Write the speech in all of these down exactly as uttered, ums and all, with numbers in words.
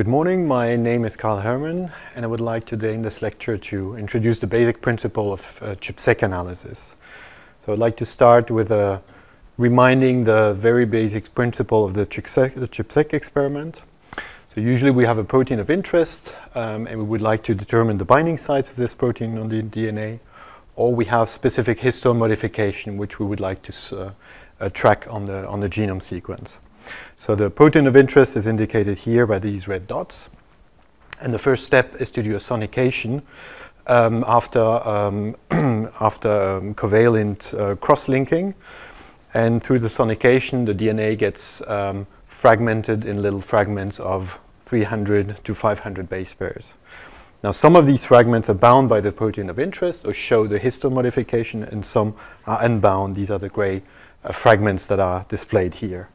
Good morning, my name is Carl Hermann, and I would like today in this lecture to introduce the basic principle of uh, ChIP-seq analysis. So I'd like to start with uh, reminding the very basic principle of the ChIP-seq experiment. So usually we have a protein of interest, um, and we would like to determine the binding sites of this protein on the D N A, or we have specific histone modification which we would like to uh, uh, track on the, on the genome sequence. So the protein of interest is indicated here by these red dots. And the first step is to do a sonication um, after, um, after um, covalent uh, cross-linking. And through the sonication, the D N A gets um, fragmented in little fragments of three hundred to five hundred base pairs. Now, some of these fragments are bound by the protein of interest or show the histone modification, and some are unbound. These are the gray uh, fragments that are displayed here.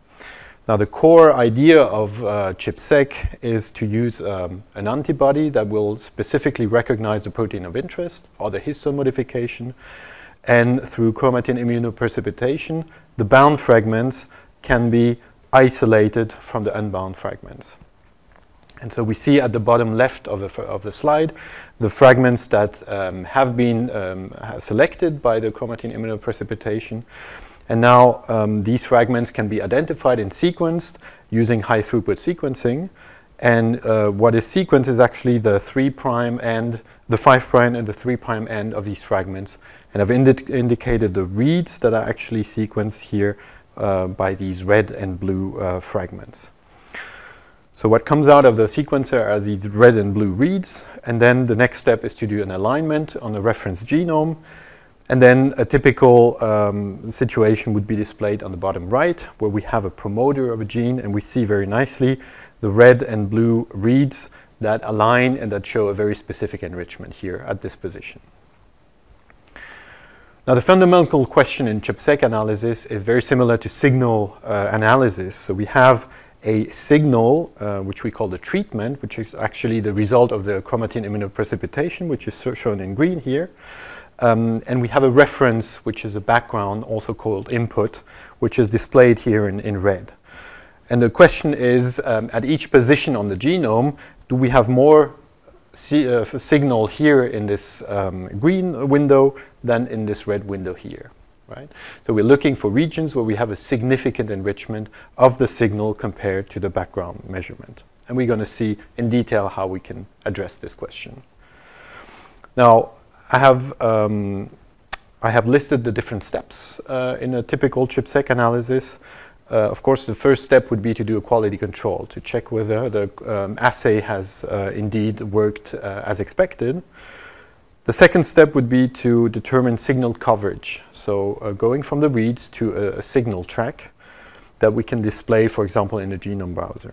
Now, the core idea of uh, ChIP-seq is to use um, an antibody that will specifically recognize the protein of interest or the histone modification, and through chromatin immunoprecipitation, the bound fragments can be isolated from the unbound fragments. And so we see at the bottom left of the, of the slide the fragments that um, have been um, selected by the chromatin immunoprecipitation. And now um, these fragments can be identified and sequenced using high-throughput sequencing. And uh, what is sequenced is actually the three prime end, the five prime and the three prime end of these fragments. And I've indi indicated the reads that are actually sequenced here uh, by these red and blue uh, fragments. So what comes out of the sequencer are these red and blue reads. And then the next step is to do an alignment on the reference genome. And then a typical um, situation would be displayed on the bottom right, where we have a promoter of a gene, and we see very nicely the red and blue reads that align and that show a very specific enrichment here at this position. Now, the fundamental question in ChIP-seq analysis is very similar to signal uh, analysis. So we have a signal, uh, which we call the treatment, which is actually the result of the chromatin immunoprecipitation, which is shown in green here. Um, and we have a reference, which is a background, also called input, which is displayed here in, in red. And the question is, um, at each position on the genome, do we have more si uh, signal here in this um, green window than in this red window here, right? So we're looking for regions where we have a significant enrichment of the signal compared to the background measurement. And we're going to see in detail how we can address this question. Now, I have, um, I have listed the different steps uh, in a typical ChIP-seq analysis. Uh, of course, the first step would be to do a quality control to check whether the um, assay has uh, indeed worked uh, as expected. The second step would be to determine signal coverage. So uh, going from the reads to a, a signal track that we can display, for example, in a genome browser.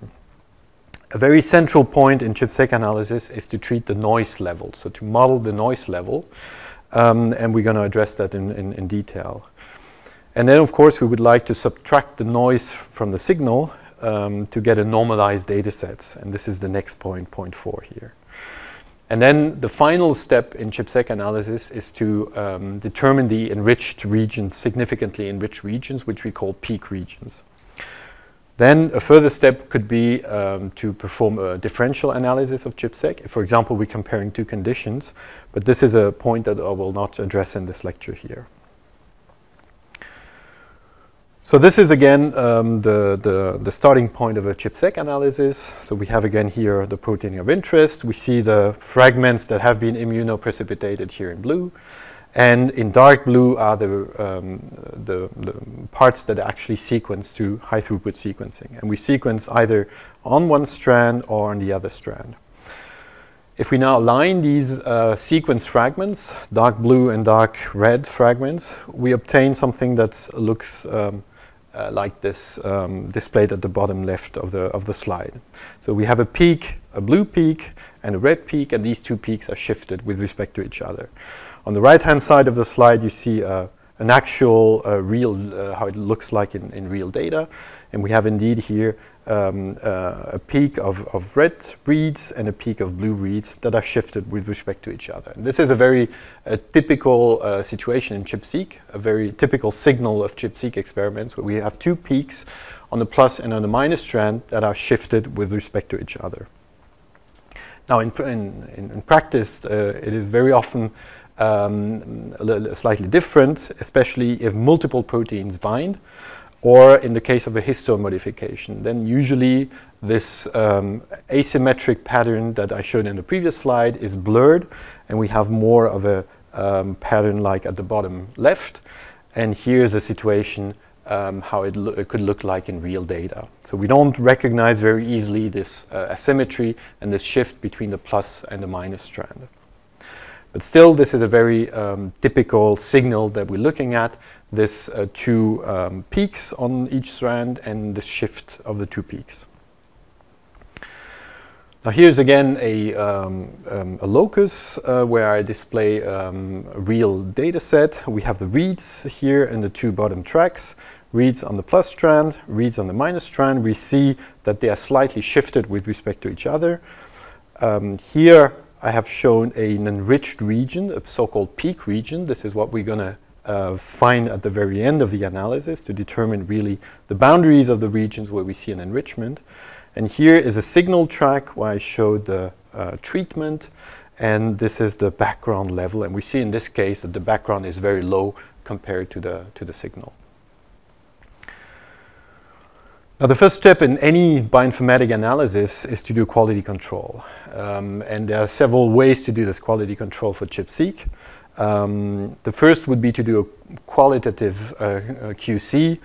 A very central point in ChIP-seq analysis is to treat the noise level, so to model the noise level, um, and we're going to address that in, in, in detail. And then, of course, we would like to subtract the noise from the signal um, to get a normalized data set, and this is the next point, point four here. And then the final step in ChIP-seq analysis is to um, determine the enriched regions, significantly enriched regions, which we call peak regions. Then a further step could be um, to perform a differential analysis of ChIP-seq. For example, we're comparing two conditions, but this is a point that I will not address in this lecture here. So this is again um, the, the, the starting point of a ChIP-seq analysis. So we have again here the protein of interest. We see the fragments that have been immunoprecipitated here in blue. And in dark blue are the, um, the, the parts that are actually sequenced to high-throughput sequencing. And we sequence either on one strand or on the other strand. If we now align these uh, sequence fragments, dark blue and dark red fragments, we obtain something that looks um, uh, like this um, displayed at the bottom left of the, of the slide. So we have a peak, a blue peak, and a red peak, and these two peaks are shifted with respect to each other. On the right-hand side of the slide, you see uh, an actual uh, real, uh, how it looks like in, in real data. And we have indeed here um, uh, a peak of, of red reads and a peak of blue reads that are shifted with respect to each other. And this is a very uh, typical uh, situation in ChIP-seq, a very typical signal of ChIP-seq experiments, where we have two peaks on the plus and on the minus strand that are shifted with respect to each other. Now, in, pr in, in practice, uh, it is very often um, slightly different, especially if multiple proteins bind, or in the case of a histone modification. Then usually this um, asymmetric pattern that I showed in the previous slide is blurred, and we have more of a um, pattern like at the bottom left. And here's a situation um, how it, lo it could look like in real data. So we don't recognize very easily this uh, asymmetry and this shift between the plus and the minus strand. But still, this is a very um, typical signal that we're looking at, this uh, two um, peaks on each strand and the shift of the two peaks. Now here's again a, um, um, a locus uh, where I display um, a real data set. We have the reads here and the two bottom tracks. Reads on the plus strand, reads on the minus strand. We see that they are slightly shifted with respect to each other. Um, here I have shown an enriched region, a so-called peak region. This is what we're going to uh, find at the very end of the analysis to determine really the boundaries of the regions where we see an enrichment. And here is a signal track where I showed the uh, treatment, and this is the background level. And we see in this case that the background is very low compared to the, to the signal. Now, the first step in any bioinformatic analysis is to do quality control. Um, and there are several ways to do this quality control for ChIP-seq. Um, the first would be to do a qualitative uh, uh, Q C.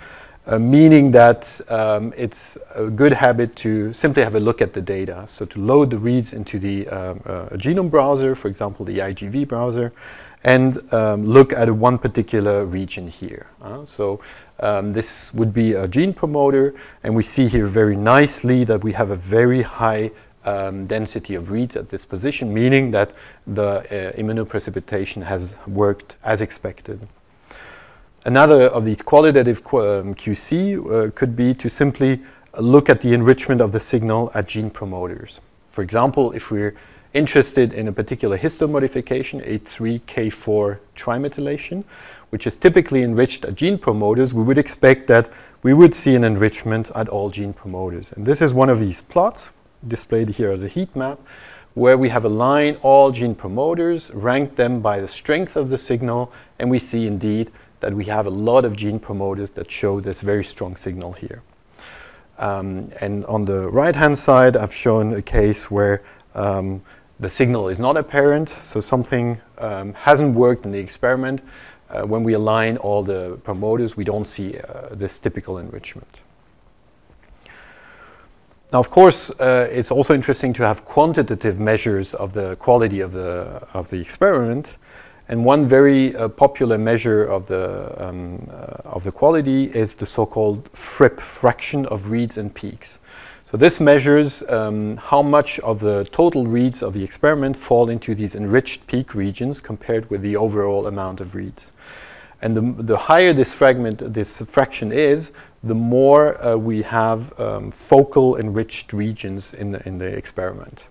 Uh, meaning that um, it's a good habit to simply have a look at the data. So to load the reads into the um, uh, genome browser, for example, the I G V browser, and um, look at one particular region here. Uh, so um, this would be a gene promoter, and we see here very nicely that we have a very high um, density of reads at this position, meaning that the uh, immunoprecipitation has worked as expected. Another of these qualitative um, Q C uh, could be to simply look at the enrichment of the signal at gene promoters. For example, if we're interested in a particular histone modification, A three K four trimethylation, which is typically enriched at gene promoters, we would expect that we would see an enrichment at all gene promoters. And this is one of these plots displayed here as a heat map, where we have aligned all gene promoters, ranked them by the strength of the signal, and we see indeed that we have a lot of gene promoters that show this very strong signal here. Um, and on the right-hand side, I've shown a case where um, the signal is not apparent, so something um, hasn't worked in the experiment. Uh, when we align all the promoters, we don't see uh, this typical enrichment. Now, of course, uh, it's also interesting to have quantitative measures of the quality of the, of the experiment. And one very uh, popular measure of the, um, uh, of the quality is the so-called FRIP, fraction of reads and peaks. So this measures um, how much of the total reads of the experiment fall into these enriched peak regions compared with the overall amount of reads. And the, the higher this fragment, this fraction is, the more uh, we have um, focal enriched regions in the, in the experiment.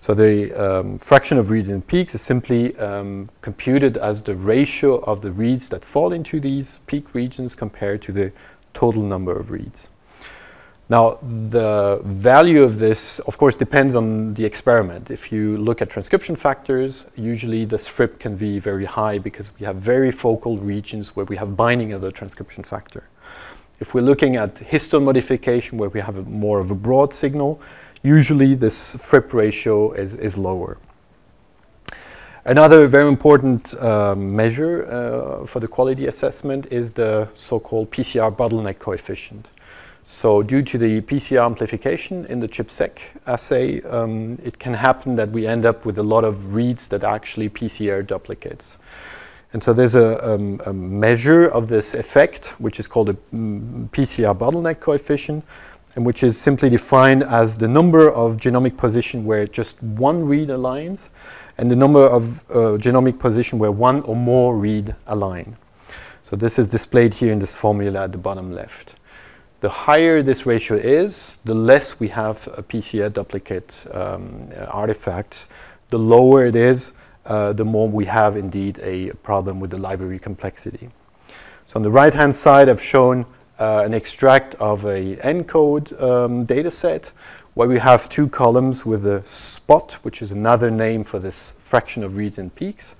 So the um, fraction of reads and peaks is simply um, computed as the ratio of the reads that fall into these peak regions compared to the total number of reads. Now, the value of this, of course, depends on the experiment. If you look at transcription factors, usually this FRIP can be very high because we have very focal regions where we have binding of the transcription factor. If we're looking at histone modification where we have a more of a broad signal, usually this FRIP ratio is, is lower. Another very important uh, measure uh, for the quality assessment is the so-called P C R bottleneck coefficient. So due to the P C R amplification in the ChIP-seq assay, um, it can happen that we end up with a lot of reads that are actually P C R duplicates. And so there's a, um, a measure of this effect, which is called a mm, P C R bottleneck coefficient, and which is simply defined as the number of genomic position where just one read aligns and the number of uh, genomic position where one or more read align. So this is displayed here in this formula at the bottom left. The higher this ratio is, the less we have a P C R duplicate um, artifacts. The lower it is, uh, the more we have indeed a problem with the library complexity. So on the right-hand side, I've shown Uh, an extract of a ENCODE um, data set where we have two columns with a spot, which is another name for this fraction of reads and peaks,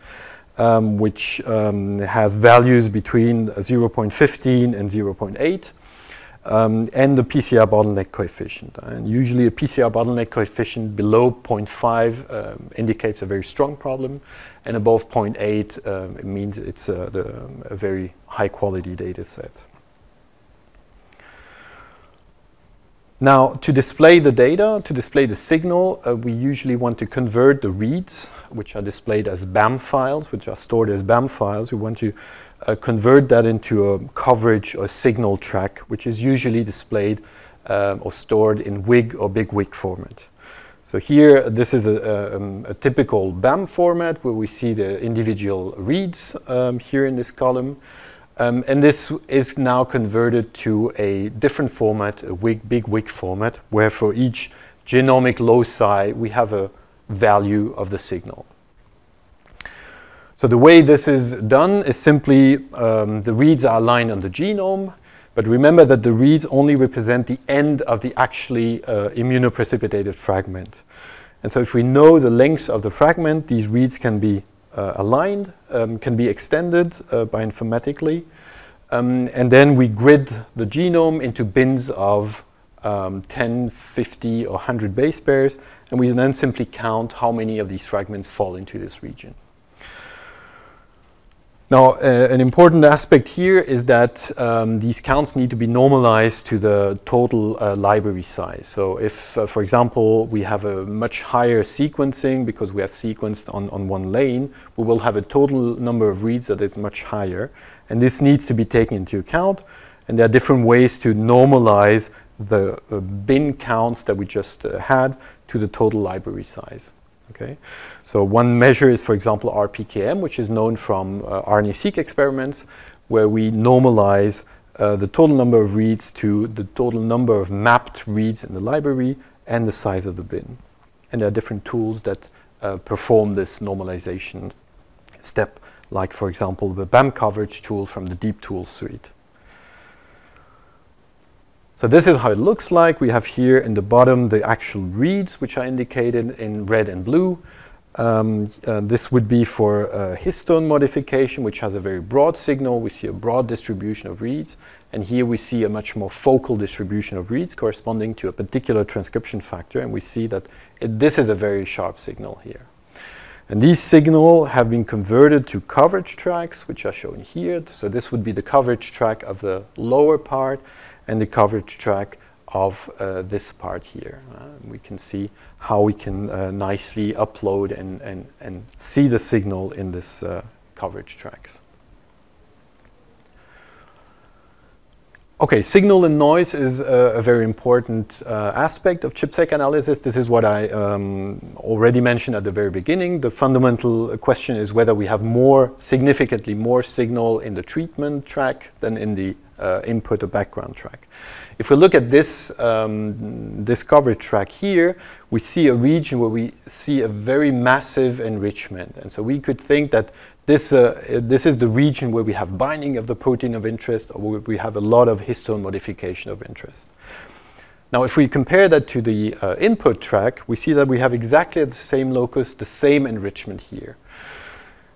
um, which um, has values between zero point one five and zero point eight, um, and the P C R bottleneck coefficient. And usually a P C R bottleneck coefficient below zero point five um, indicates a very strong problem, and above zero point eight um, it means it's uh, the, um, a very high quality data set. Now, to display the data, to display the signal, uh, we usually want to convert the reads, which are displayed as BAM files, which are stored as BAM files. We want to uh, convert that into a coverage or signal track, which is usually displayed um, or stored in WIG or big WIG format. So here, this is a, a, um, a typical BAM format where we see the individual reads um, here in this column. Um, and this is now converted to a different format, a WIG, big WIG format, where for each genomic loci, we have a value of the signal. So the way this is done is simply um, the reads are aligned on the genome, but remember that the reads only represent the end of the actually uh, immunoprecipitated fragment. And so if we know the lengths of the fragment, these reads can be Uh, aligned, um, can be extended uh, bioinformatically, um, and then we grid the genome into bins of um, ten, fifty, or one hundred base pairs, and we then simply count how many of these fragments fall into this region. Now, uh, an important aspect here is that um, these counts need to be normalized to the total uh, library size. So if, uh, for example, we have a much higher sequencing because we have sequenced on, on one lane, we will have a total number of reads that is much higher. And this needs to be taken into account. And there are different ways to normalize the uh, bin counts that we just uh, had to the total library size. Okay, so one measure is, for example, R P K M, which is known from uh, R N A-seq experiments, where we normalize uh, the total number of reads to the total number of mapped reads in the library and the size of the bin. And there are different tools that uh, perform this normalization step, like, for example, the BAM coverage tool from the DeepTools suite. So this is how it looks like. We have here in the bottom the actual reads, which are indicated in red and blue. Um, uh, this would be for uh, histone modification, which has a very broad signal. We see a broad distribution of reads. And here we see a much more focal distribution of reads corresponding to a particular transcription factor. And we see that it, this is a very sharp signal here. And these signals have been converted to coverage tracks, which are shown here. So this would be the coverage track of the lower part and the coverage track of uh, this part here. Uh, we can see how we can uh, nicely upload and, and, and see the signal in this uh, coverage tracks. Okay, signal and noise is uh, a very important uh, aspect of ChIP-seq analysis. This is what I um, already mentioned at the very beginning. The fundamental question is whether we have more, significantly more signal in the treatment track than in the uh, input or background track. If we look at this, um, this coverage track here, we see a region where we see a very massive enrichment. And so we could think that This, uh, this is the region where we have binding of the protein of interest, or where we have a lot of histone modification of interest. Now, if we compare that to the uh, input track, we see that we have exactly the same locus, the same enrichment here.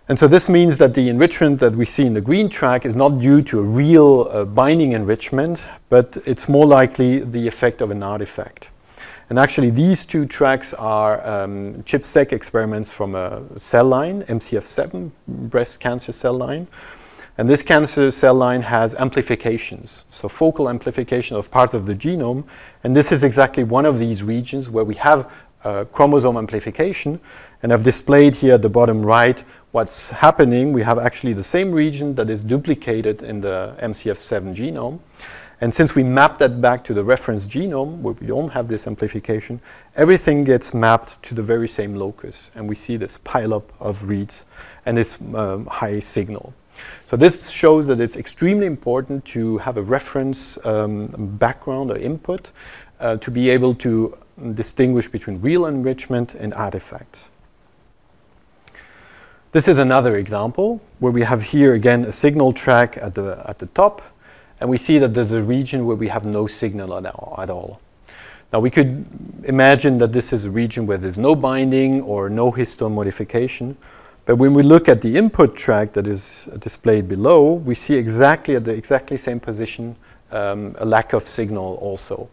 And so this means that the enrichment that we see in the green track is not due to a real uh, binding enrichment, but it's more likely the effect of an artifact. And actually, these two tracks are um, ChIP-seq experiments from a cell line, M C F seven, breast cancer cell line. And this cancer cell line has amplifications, so focal amplification of parts of the genome. And this is exactly one of these regions where we have uh, chromosome amplification. And I've displayed here at the bottom right what's happening. We have actually the same region that is duplicated in the M C F seven genome. And since we map that back to the reference genome, where we don't have this amplification, everything gets mapped to the very same locus. And we see this pileup of reads and this um, high signal. So this shows that it's extremely important to have a reference um, background or input uh, to be able to distinguish between real enrichment and artifacts. This is another example where we have here, again, a signal track at the, at the top. And we see that there's a region where we have no signal at all. Now we could imagine that this is a region where there's no binding or no histone modification. But when we look at the input tract that is displayed below, we see exactly at the exactly same position um, a lack of signal also.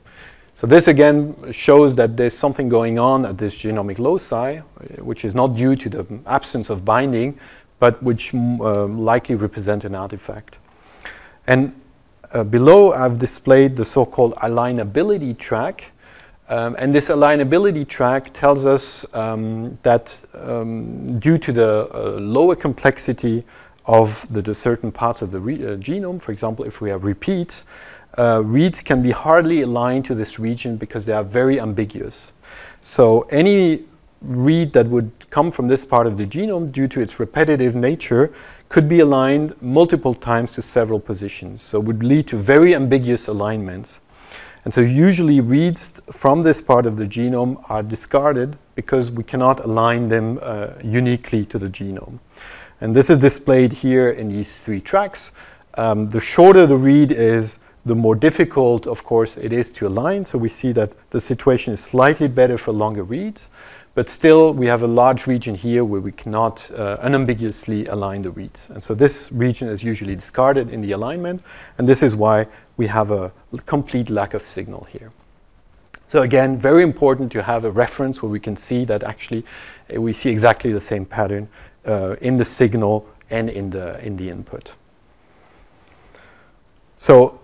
So this again shows that there's something going on at this genomic loci, which is not due to the absence of binding, but which uh, likely represent an artifact. And uh, below I've displayed the so-called alignability track. Um, and this alignability track tells us um, that um, due to the uh, lower complexity of the, the certain parts of the re uh, genome, for example, if we have repeats, uh, reads can be hardly aligned to this region because they are very ambiguous. So any read that would come from this part of the genome due to its repetitive nature could be aligned multiple times to several positions. So it would lead to very ambiguous alignments. And so usually reads from this part of the genome are discarded because we cannot align them uh, uniquely to the genome. And this is displayed here in these three tracks. Um, the shorter the read is, the more difficult, of course, it is to align. So we see that the situation is slightly better for longer reads, but still we have a large region here where we cannot uh, unambiguously align the reads. And so this region is usually discarded in the alignment, and this is why we have a complete lack of signal here. So again, very important to have a reference where we can see that actually uh, we see exactly the same pattern uh, in the signal and in the, in the input. So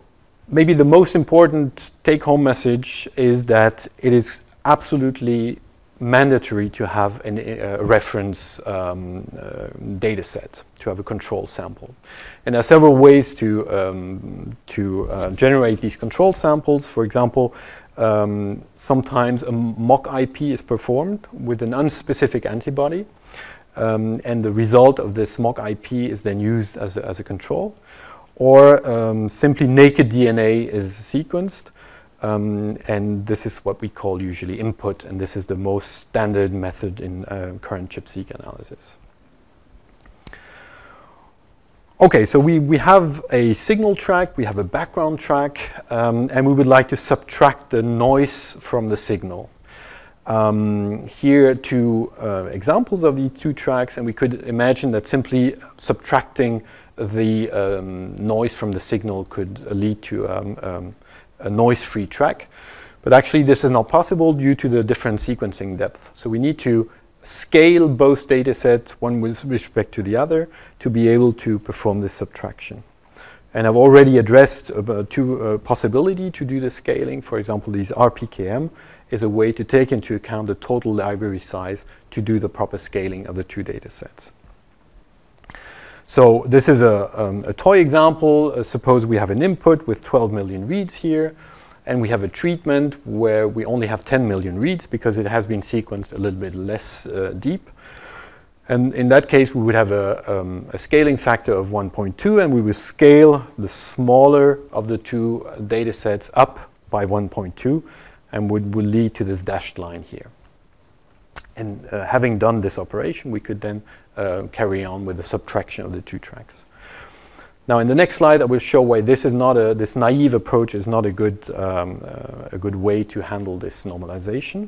maybe the most important take-home message is that it is absolutely mandatory to have an, uh, a reference um, uh, data set, to have a control sample. And there are several ways to, um, to uh, generate these control samples. For example, um, sometimes a mock I P is performed with an unspecific antibody, um, and the result of this mock I P is then used as a, as a control. Or um, simply naked D N A is sequenced. Um, and this is what we call usually input, and this is the most standard method in uh, current ChIP-seq analysis. Okay, so we, we have a signal track, we have a background track, um, and we would like to subtract the noise from the signal. Um, here are two uh, examples of these two tracks, and we could imagine that simply subtracting the um, noise from the signal could uh, lead to um, um, a noise-free track. But actually this is not possible due to the different sequencing depth. So we need to scale both data sets, one with respect to the other, to be able to perform this subtraction. And I've already addressed uh, two uh, possibility to do the scaling. For example, these R P K M is a way to take into account the total library size to do the proper scaling of the two data sets. So this is a, um, a toy example. Uh, suppose we have an input with twelve million reads here, and we have a treatment where we only have ten million reads because it has been sequenced a little bit less uh, deep. And in that case, we would have a, um, a scaling factor of one point two, and we would scale the smaller of the two data sets up by one point two, and would, would lead to this dashed line here. And uh, having done this operation, we could then Uh, carry on with the subtraction of the two tracks. Now, in the next slide, I will show why this is not a this naive approach is not a good um, uh, a good way to handle this normalization.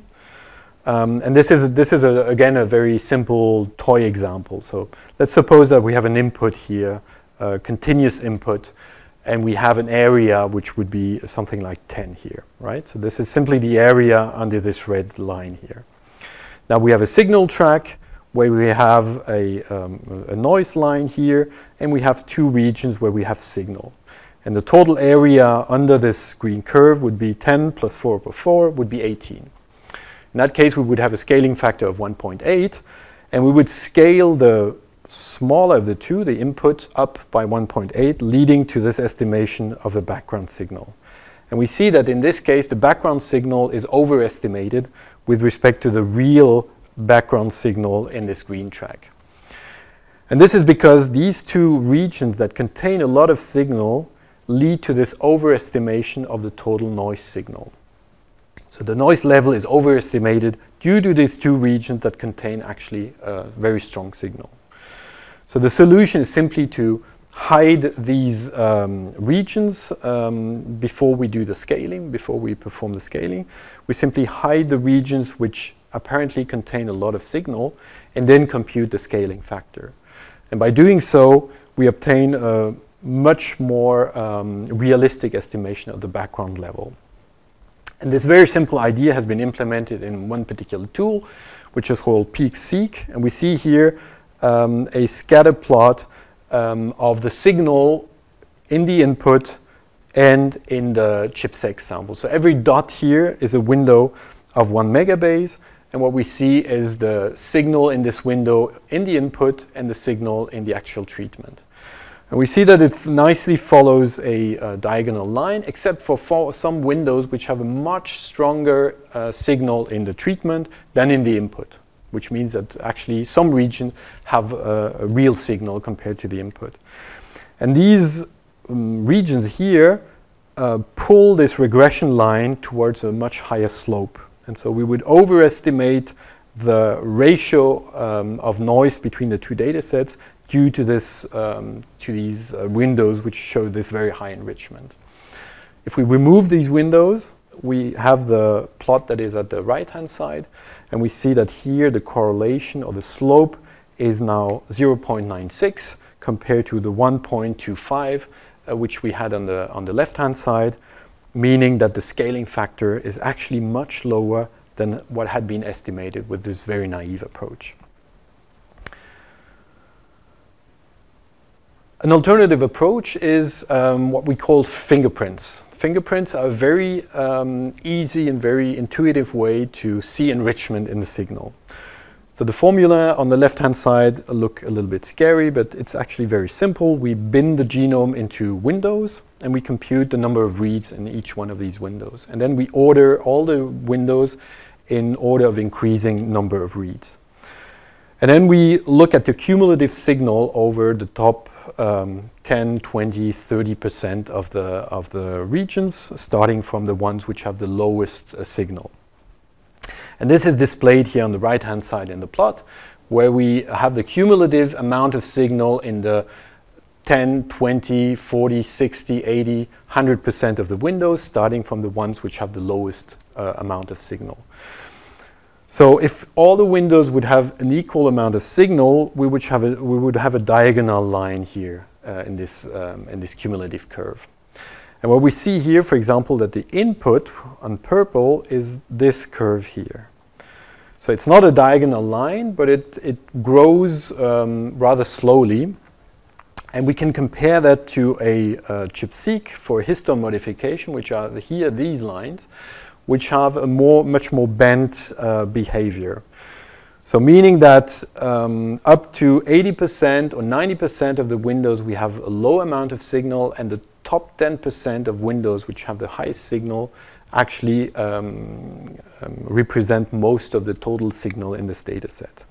Um, and this is this is a, again a very simple toy example. So let's suppose that we have an input here, a continuous input, and we have an area which would be something like ten here, right? So this is simply the area under this red line here. Now we have a signal track, where we have a, um, a noise line here, and we have two regions where we have signal. And the total area under this green curve would be ten plus four over four would be eighteen. In that case, we would have a scaling factor of one point eight, and we would scale the smaller of the two, the input, up by one point eight, leading to this estimation of the background signal. And we see that in this case, the background signal is overestimated with respect to the real background signal in this green track. And this is because these two regions that contain a lot of signal lead to this overestimation of the total noise signal. So the noise level is overestimated due to these two regions that contain actually a very strong signal. So the solution is simply to hide these um, regions um, before we do the scaling, before we perform the scaling. We simply hide the regions which apparently contain a lot of signal and then compute the scaling factor. And by doing so, we obtain a much more um, realistic estimation of the background level. And this very simple idea has been implemented in one particular tool, which is called PeakSeq. And we see here um, a scatter plot um, of the signal in the input and in the ChIP-seq sample. So every dot here is a window of one megabase. And what we see is the signal in this window in the input and the signal in the actual treatment. And we see that it nicely follows a uh, diagonal line, except for, for some windows which have a much stronger uh, signal in the treatment than in the input, which means that actually some regions have uh, a real signal compared to the input. And these um, regions here uh, pull this regression line towards a much higher slope. And so we would overestimate the ratio um, of noise between the two data sets due to, this, um, to these uh, windows which show this very high enrichment. If we remove these windows, we have the plot that is at the right-hand side, and we see that here the correlation or the slope is now zero point nine six compared to the one point two five uh, which we had on the, on the left-hand side, meaning that the scaling factor is actually much lower than what had been estimated with this very naive approach. An alternative approach is um, what we call fingerprints. Fingerprints are a very um, easy and very intuitive way to see enrichment in the signal. So the formula on the left-hand side look a little bit scary, but it's actually very simple. We bin the genome into windows, and we compute the number of reads in each one of these windows. And then we order all the windows in order of increasing number of reads. And then we look at the cumulative signal over the top Um, ten, twenty, thirty percent of the, of the regions, starting from the ones which have the lowest uh, signal. And this is displayed here on the right-hand side in the plot, where we have the cumulative amount of signal in the ten, twenty, forty, sixty, eighty, one hundred percent of the windows, starting from the ones which have the lowest uh, amount of signal. So if all the windows would have an equal amount of signal, we would have a, we would have a diagonal line here uh, in, this, um, in this cumulative curve. And what we see here, for example, that the input on purple is this curve here. So it's not a diagonal line, but it, it grows um, rather slowly. And we can compare that to a uh, ChIP-seq for histone modification, which are the, here these lines, which have a more, much more bent uh, behavior. So meaning that um, up to eighty percent or ninety percent of the windows we have a low amount of signal, and the top ten percent of windows which have the highest signal actually um, um, represent most of the total signal in this data set.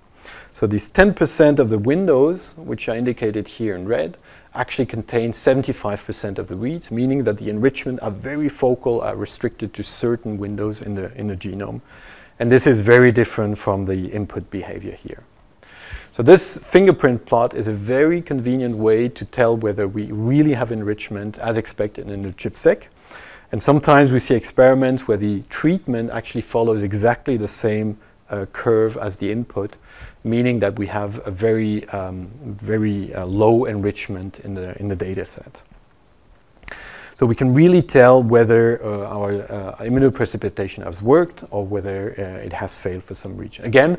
So these ten percent of the windows, which are indicated here in red, actually contain seventy-five percent of the reads, meaning that the enrichment are very focal, are restricted to certain windows in the, in the genome. And this is very different from the input behavior here. So this fingerprint plot is a very convenient way to tell whether we really have enrichment as expected in the ChIP-seq. And sometimes we see experiments where the treatment actually follows exactly the same uh, curve as the input, meaning that we have a very, um, very uh, low enrichment in the, in the data set. So we can really tell whether uh, our uh, immunoprecipitation has worked or whether uh, it has failed for some region. Again,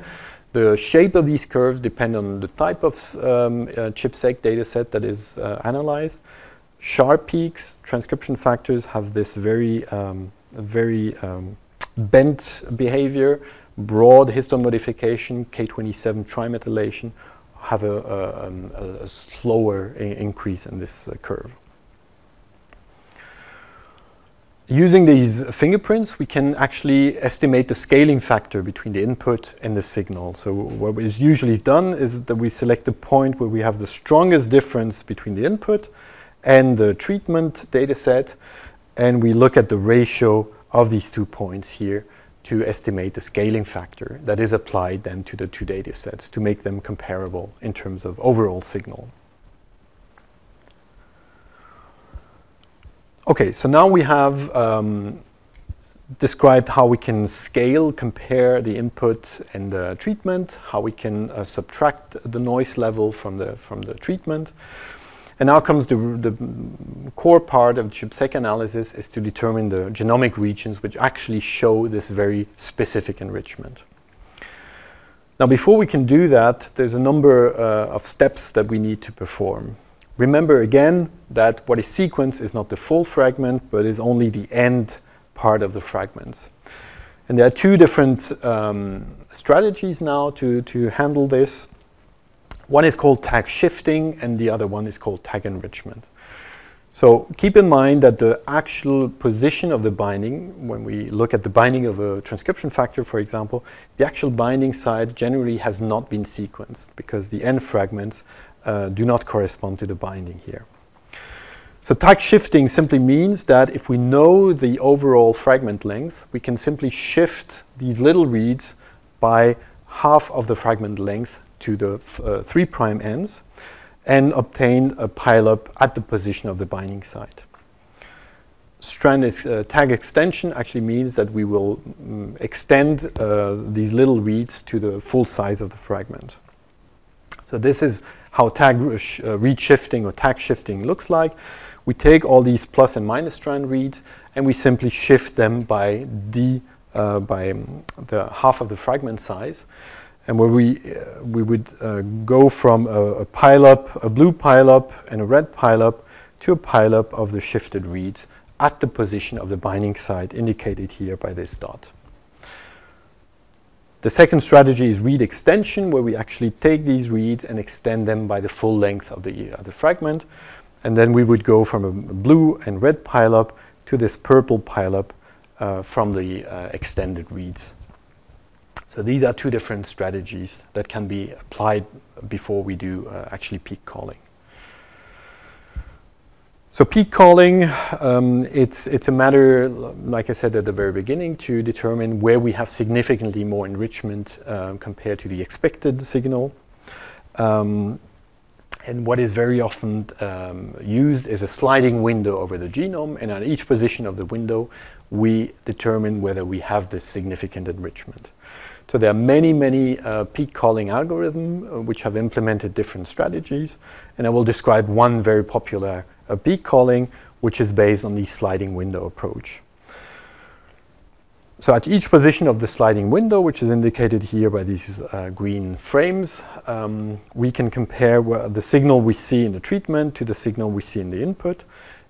the shape of these curves depend on the type of um, uh, ChIP-seq data set that is uh, analyzed. Sharp peaks, transcription factors have this very, um, very um, bent behavior. Broad histone modification, K twenty-seven trimethylation, have a, a, um, a slower increase in this uh, curve. Using these fingerprints, we can actually estimate the scaling factor between the input and the signal. So what is usually done is that we select the point where we have the strongest difference between the input and the treatment data set, and we look at the ratio of these two points here to estimate the scaling factor that is applied then to the two data sets to make them comparable in terms of overall signal. Okay, so now we have um, described how we can scale, compare the input and the treatment, how we can uh, subtract the noise level from the, from the treatment. And now comes the, the core part of ChIP-seq analysis, is to determine the genomic regions which actually show this very specific enrichment. Now, before we can do that, there's a number uh, of steps that we need to perform. Remember again that what is sequenced is not the full fragment, but is only the end part of the fragments. And there are two different um, strategies now to, to handle this. One is called tag shifting, and the other one is called tag enrichment. So keep in mind that the actual position of the binding, when we look at the binding of a transcription factor, for example, the actual binding site generally has not been sequenced because the end fragments uh, do not correspond to the binding here. So tag shifting simply means that if we know the overall fragment length, we can simply shift these little reads by half of the fragment length to the uh, three prime ends, and obtain a pileup at the position of the binding site. Strand ex uh, tag extension actually means that we will mm, extend uh, these little reads to the full size of the fragment. So this is how tag sh uh, read shifting or tag shifting looks like. We take all these plus and minus strand reads and we simply shift them by the, uh, by um, the half of the fragment size. And where we, uh, we would uh, go from a, a pileup, a blue pileup and a red pileup, to a pileup of the shifted reads at the position of the binding site indicated here by this dot. The second strategy is read extension, where we actually take these reads and extend them by the full length of the, uh, the fragment. And then we would go from a blue and red pileup to this purple pileup uh, from the uh, extended reads. So these are two different strategies that can be applied before we do uh, actually peak calling. So peak calling, um, it's, it's a matter, like I said at the very beginning, to determine where we have significantly more enrichment um, compared to the expected signal. Um, and what is very often um, used is a sliding window over the genome, and at each position of the window, we determine whether we have this significant enrichment. So there are many, many uh, peak calling algorithms uh, which have implemented different strategies. And I will describe one very popular uh, peak calling, which is based on the sliding window approach. So at each position of the sliding window, which is indicated here by these uh, green frames, um, we can compare the signal we see in the treatment to the signal we see in the input,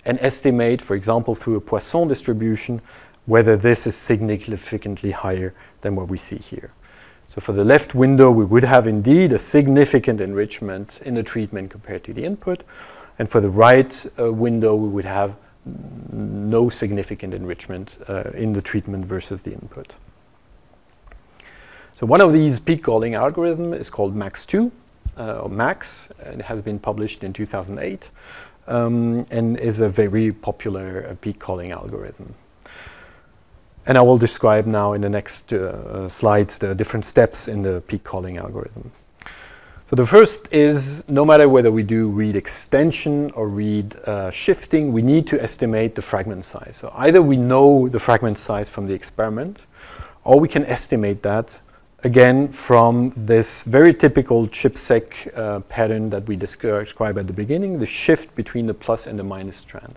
and estimate, for example, through a Poisson distribution, whether this is significantly higher than what we see here. So for the left window, we would have indeed a significant enrichment in the treatment compared to the input. And for the right uh, window, we would have no significant enrichment uh, in the treatment versus the input. So one of these peak calling algorithms is called MACS two, uh, or MACS, and it has been published in two thousand eight, um, and is a very popular uh, peak calling algorithm. And I will describe now in the next uh, uh, slides the different steps in the peak calling algorithm. So the first is, no matter whether we do read extension or read uh, shifting, we need to estimate the fragment size. So either we know the fragment size from the experiment, or we can estimate that, again, from this very typical ChIP-seq uh, pattern that we described at the beginning, the shift between the plus and the minus strand.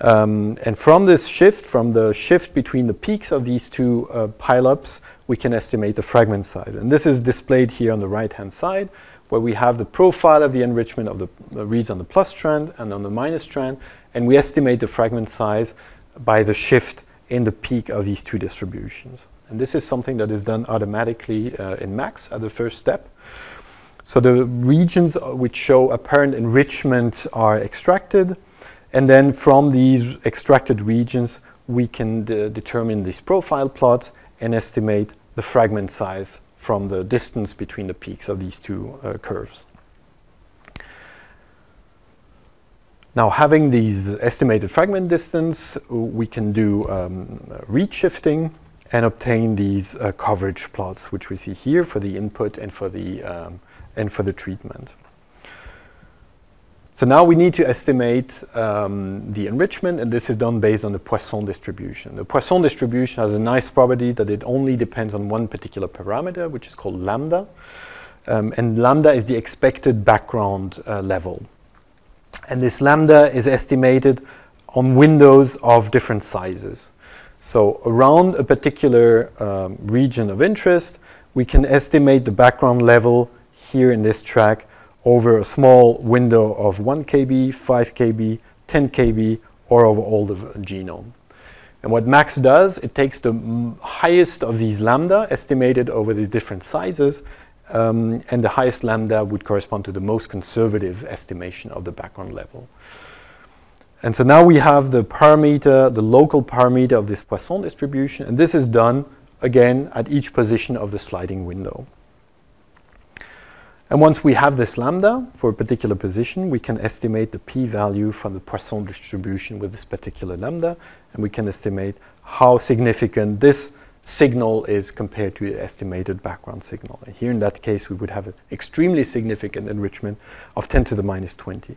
Um, and from this shift, from the shift between the peaks of these two uh, pileups, we can estimate the fragment size. And this is displayed here on the right-hand side, where we have the profile of the enrichment of the uh, reads on the plus strand and on the minus strand, and we estimate the fragment size by the shift in the peak of these two distributions. And this is something that is done automatically uh, in MACS at the first step. So the regions which show apparent enrichment are extracted, and then from these extracted regions, we can de determine these profile plots and estimate the fragment size from the distance between the peaks of these two uh, curves. Now, having these estimated fragment distance, we can do um, read shifting and obtain these uh, coverage plots, which we see here for the input and for the, um, and for the treatment. So now we need to estimate um, the enrichment, and this is done based on the Poisson distribution. The Poisson distribution has a nice property that it only depends on one particular parameter, which is called lambda. Um, and lambda is the expected background uh, level. And this lambda is estimated on windows of different sizes. So around a particular um, region of interest, we can estimate the background level here in this track over a small window of one K B, five K B, ten K B, or over all the genome. And what MACS does, it takes the m highest of these lambda estimated over these different sizes, um, and the highest lambda would correspond to the most conservative estimation of the background level. And so now we have the parameter, the local parameter of this Poisson distribution, and this is done, again, at each position of the sliding window. And once we have this lambda for a particular position, we can estimate the p-value from the Poisson distribution with this particular lambda, and we can estimate how significant this signal is compared to the estimated background signal. And here in that case, we would have an extremely significant enrichment of ten to the minus twenty.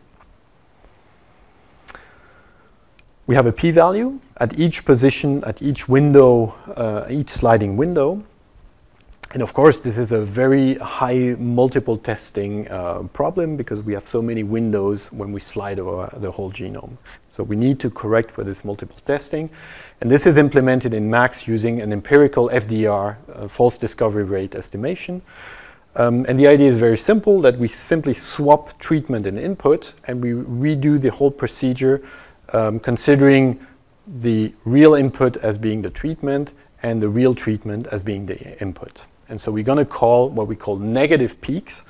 We have a p-value at each position, at each window, uh, each sliding window. And of course, this is a very high multiple testing uh, problem because we have so many windows when we slide over the whole genome. So we need to correct for this multiple testing. And this is implemented in MACS using an empirical F D R, uh, false discovery rate estimation. Um, and the idea is very simple, that we simply swap treatment and input, and we redo the whole procedure um, considering the real input as being the treatment and the real treatment as being the input. And so we're going to call what we call negative peaks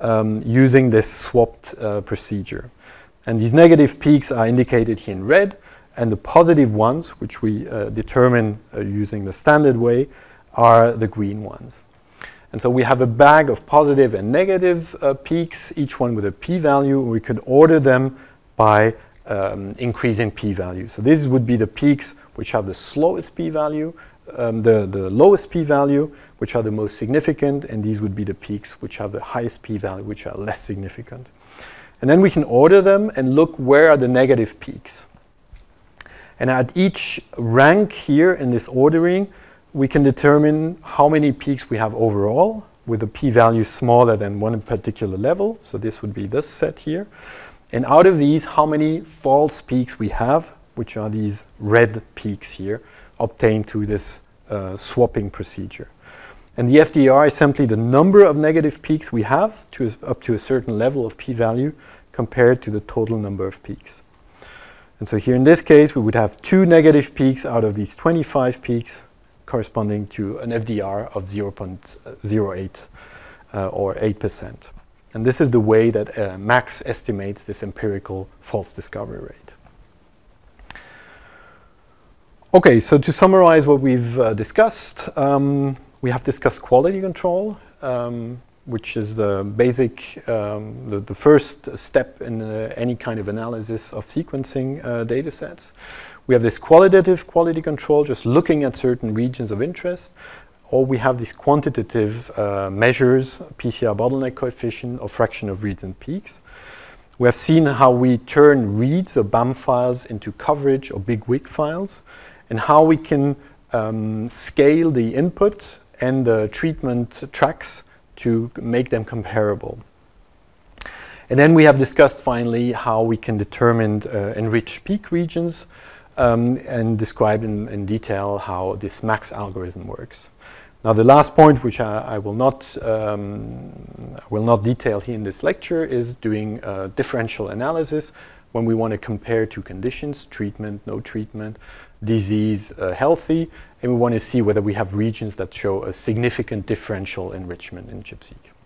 um, using this swapped uh, procedure. And these negative peaks are indicated here in red, and the positive ones, which we uh, determine uh, using the standard way, are the green ones. And so we have a bag of positive and negative uh, peaks, each one with a p-value, and we could order them by um, increasing p-value. So these would be the peaks which have the slowest p-value, Um, the, the lowest p-value, which are the most significant, and these would be the peaks which have the highest p-value, which are less significant. And then we can order them and look where are the negative peaks. And at each rank here in this ordering, we can determine how many peaks we have overall with a p-value smaller than one particular level. So this would be this set here. And out of these, how many false peaks we have, which are these red peaks here, obtained through this uh, swapping procedure. And the F D R is simply the number of negative peaks we have to up to a certain level of p-value compared to the total number of peaks. And so here in this case, we would have two negative peaks out of these twenty-five peaks corresponding to an F D R of zero point zero eight uh, or eight percent. And this is the way that uh, MACS estimates this empirical false discovery rate. Okay, so to summarize what we've uh, discussed, um, we have discussed quality control, um, which is the basic, um, the, the first step in uh, any kind of analysis of sequencing uh, data sets. We have this qualitative quality control, just looking at certain regions of interest, or we have these quantitative uh, measures, P C R bottleneck coefficient or fraction of reads and peaks. We have seen how we turn reads or BAM files into coverage or big WIG files, and how we can um, scale the input and the treatment tracks to make them comparable. And then we have discussed finally how we can determine uh, enriched peak regions um, and describe in, in detail how this MACS algorithm works. Now the last point, which I, I will not um, will not detail here in this lecture, is doing uh, differential analysis when we want to compare two conditions, treatment, no treatment, disease, uh, healthy, and we want to see whether we have regions that show a significant differential enrichment in ChIP-seq.